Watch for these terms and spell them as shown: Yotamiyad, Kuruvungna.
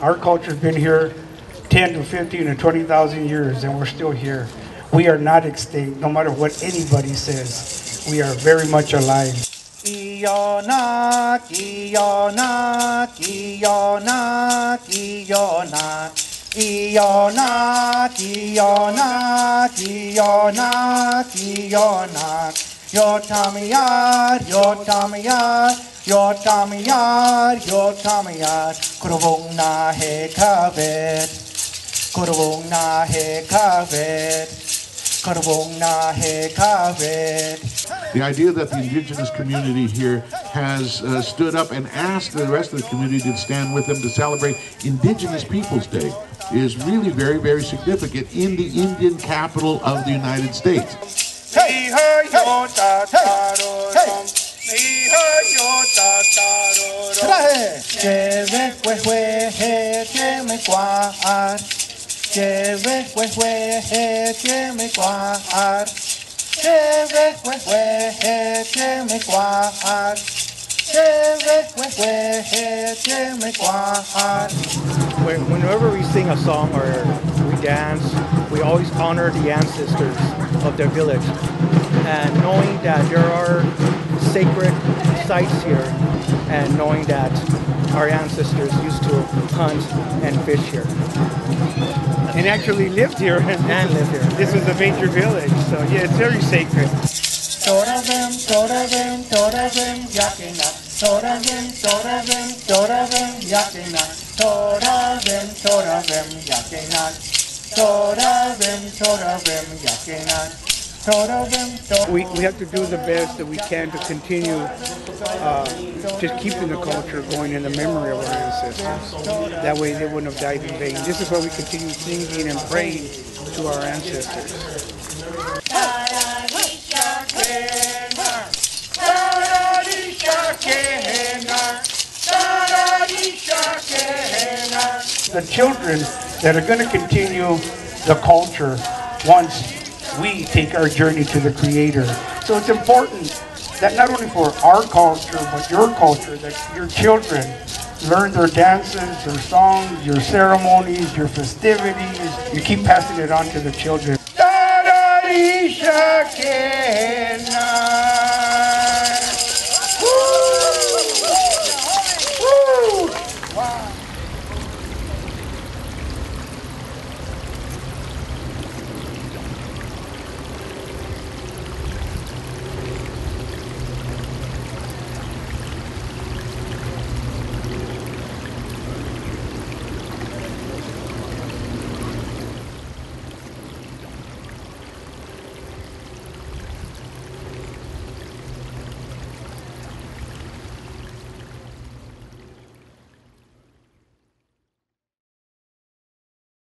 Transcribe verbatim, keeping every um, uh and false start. Our culture's been here ten to fifteen to twenty thousand years, and we're still here. We are not extinct, no matter what anybody says. We are very much alive. Eeyonak, Eeyonak, Eeyonak, Eeyonak, Eeyonak, Eeyonak, Eeyonak, Eeyonak, Yotamiyad, Yotamiyad, Yotamiyad, Yotamiyad, kurvung na he kavet, kurvung na he kavet, kurvung na he kavet. The idea that the indigenous community here has uh, stood up and asked the rest of the community to stand with them to celebrate Indigenous Peoples Day is really very, very significant in the Indian capital of the United States. Hey, hey, hey, hey. Whenever we sing a song or we dance, we always honor the ancestors of their village, and knowing that there are sacred sites here, and knowing that our ancestors used to hunt and fish here. And actually lived here. And lived here. This was a major village, so yeah, it's very sacred. Toravim, Toravim, Toravim, Yakina. Toravim, Toravim, Toravim, Yakina. Toravim, Toravim, Yakina. Toravim, Toravim, Yakina. We, we have to do the best that we can to continue uh, just keeping the culture going in the memory of our ancestors. That way they wouldn't have died in vain. This is why we continue singing and praying to our ancestors. The children that are going to continue the culture once we take our journey to the Creator. So it's important that not only for our culture, but your culture, that your children learn their dances, their songs, your ceremonies, your festivities. You keep passing it on to the children.